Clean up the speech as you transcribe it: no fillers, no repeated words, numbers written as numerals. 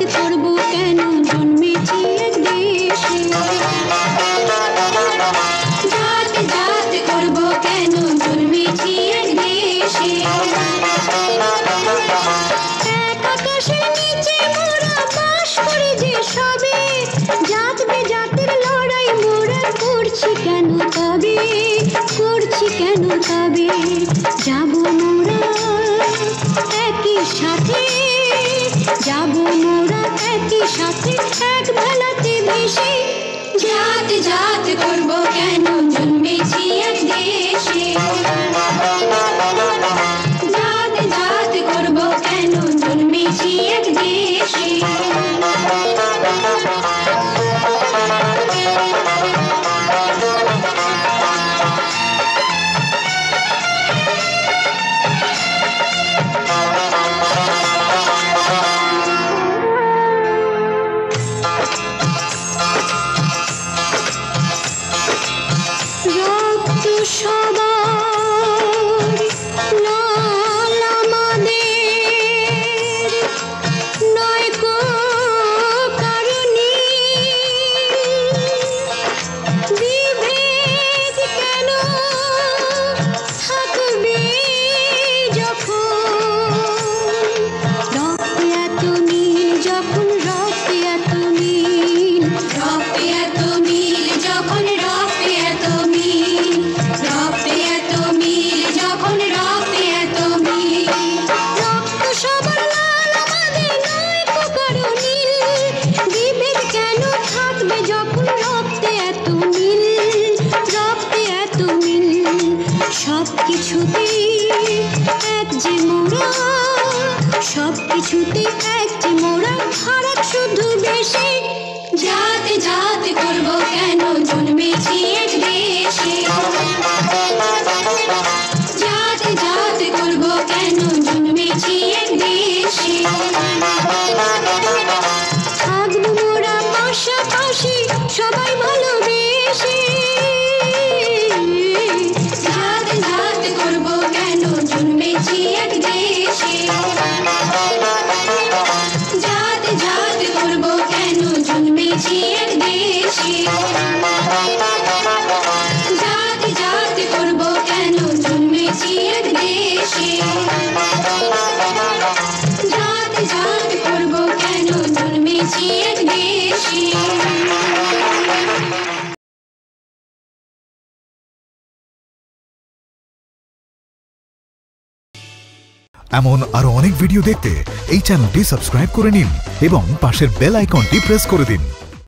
জাত করবো কেন জন্মেছি এক দেশে, জাত জাত করবো কেন জন্মেছি এক দেশে। এক আকাশের নিচে মোরা বাস করি যে সবে, জাত বেজাতের লড়াই মোরা করছি কেন তবে, করছি কেন তবে। যাবো মোরা একই সাথে, যাবো মোরা একই সাথে এক ভেলাতে ভেসে, জাত জাত করবো কেন জন্মেছি এক দেশে, জাত জাত করবো কেন জন্মেছি এক দেশে। জাত জাত করবো কেন জন্মেছি এক দেশে, জাত জাত করবো কেন জন্মেছি এক দেশে। থাকবো মোরা পাশাপাশি সবাই ভালোবেসে, জাত জাত করবো কেন জন্মেছি এক দেশে, জাত জাত করবো কেন জন্মেছি এক দেশে, জাত জাত করবো কেন জন্মেছি এক দেশে, জাত জাত করবো কেন জন্মেছি এক দেশে। এমন আরো অনেক ভিডিও দেখতে এই চ্যানেলটি সাবস্ক্রাইব করে নিন এবং পাশের বেল আইকনটি প্রেস করে দিন।